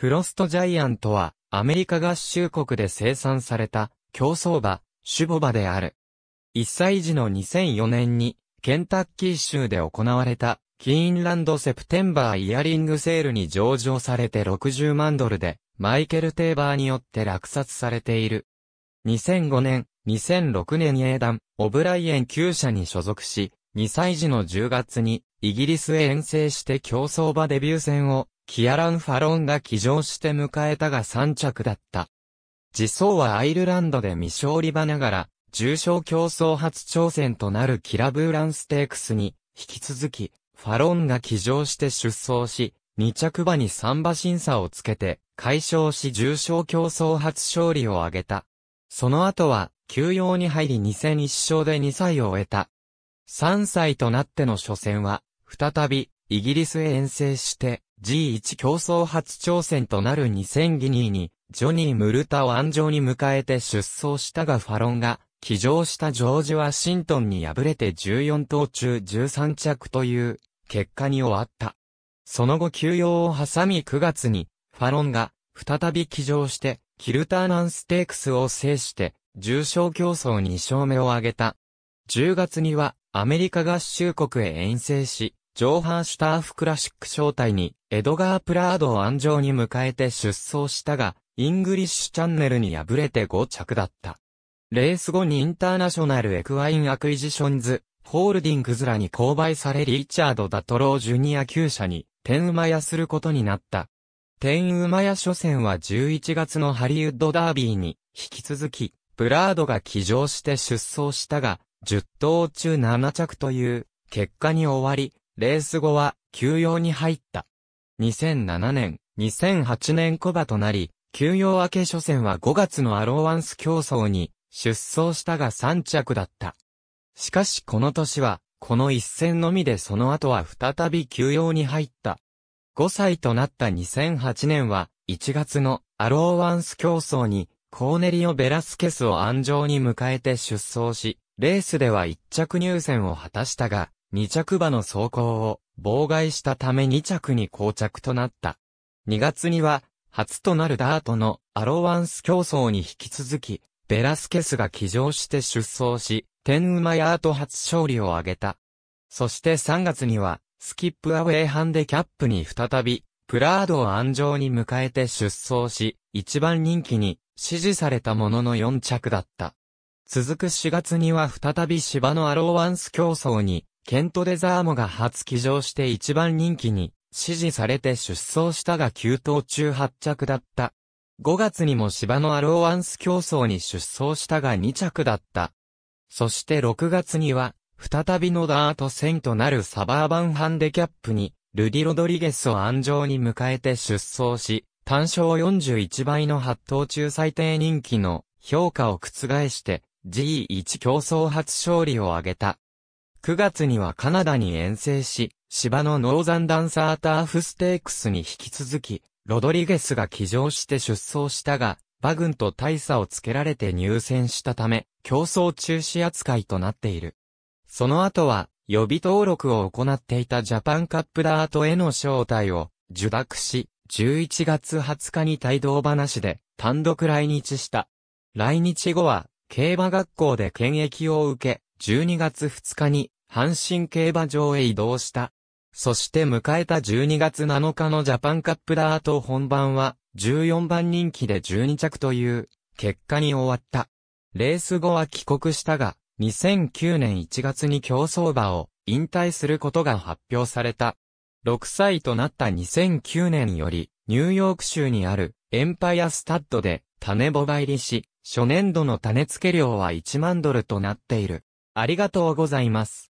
フロストジャイアントは、アメリカ合衆国で生産された、競走馬、種牡馬である。1歳時の2004年に、ケンタッキー州で行われた、キーンランドセプテンバーイヤリングセールに上場されて60万ドルで、マイケル・テーバーによって落札されている。2005年、2006年英断、オブライエン厩舎に所属し、2歳時の10月に、イギリスへ遠征して競走馬デビュー戦を、キアラン・ファロンが騎乗して迎えたが3着だった。次走はアイルランドで未勝利馬ながら、重賞競走初挑戦となるキラブーランステークスに、引き続き、ファロンが騎乗して出走し、2着馬に3馬身差をつけて、快勝し重賞競走初勝利を挙げた。その後は、休養に入り2戦1勝で2歳を終えた。3歳となっての初戦は、再び、イギリスへ遠征して、G1 競走初挑戦となる2000ギニーに、ジョニー・ムルタを鞍上に迎えて出走したがファロンが、騎乗したジョージ・ワシントンに敗れて14頭中13着という、結果に終わった。その後休養を挟み9月に、ファロンが、再び騎乗して、キルターナンステークスを制して、重賞競走2勝目を挙げた。10月には、アメリカ合衆国へ遠征し、ジョーハンシュターフクラシック招待に、エドガー・プラードを鞍上に迎えて出走したが、イングリッシュチャンネルに敗れて5着だった。レース後にインターナショナルエクワインアクイジションズ、ホールディングズらに購買されリチャード・ダトロー・ジュニア厩舎に、天馬屋することになった。天馬屋初戦は11月のハリウッドダービーに、引き続き、プラードが騎乗して出走したが、10頭中7着という、結果に終わり、レース後は、休養に入った。2007年、2008年小馬となり、休養明け初戦は5月のアローワンス競争に、出走したが3着だった。しかしこの年は、この一戦のみでその後は再び休養に入った。5歳となった2008年は、1月のアローワンス競争に、コーネリオ・ベラスケスを鞍上に迎えて出走し、レースでは1着入選を果たしたが、2着馬の走行を妨害したため2着に膠着となった。2月には、初となるダートのアローワンス競争に引き続き、ベラスケスが騎乗して出走し、天馬ヤート初勝利を挙げた。そして3月には、スキップアウェイハンデキャップに再び、プラードを鞍上に迎えて出走し、一番人気に支持されたものの4着だった。続く4月には再び芝のアローワンス競争に、ケントデザーモが初騎乗して一番人気に支持されて出走したが9頭中8着だった。5月にも芝のアローワンス競争に出走したが2着だった。そして6月には、再びのダート戦となるサバーバンハンデキャップに、ルディ・ロドリゲスを鞍上に迎えて出走し、単勝41倍の8頭中最低人気の評価を覆して、G1 競走初勝利を挙げた。9月にはカナダに遠征し、芝のノーザンダンサーターフステークスに引き続き、ロドリゲスが騎乗して出走したが、馬群と大差をつけられて入選したため、競走中止扱いとなっている。その後は、予備登録を行っていたジャパンカップダートへの招待を受諾し、11月20日に帯同馬なしで単独来日した。来日後は、競馬学校で検疫を受け、12月2日に阪神競馬場へ移動した。そして迎えた12月7日のジャパンカップダート本番は、14番人気で12着という結果に終わった。レース後は帰国したが、2009年1月に競走馬を引退することが発表された。6歳となった2009年よりニューヨーク州にあるエンパイアスタッドで種牡馬入りし、初年度の種付け料は1万ドルとなっている。ありがとうございます。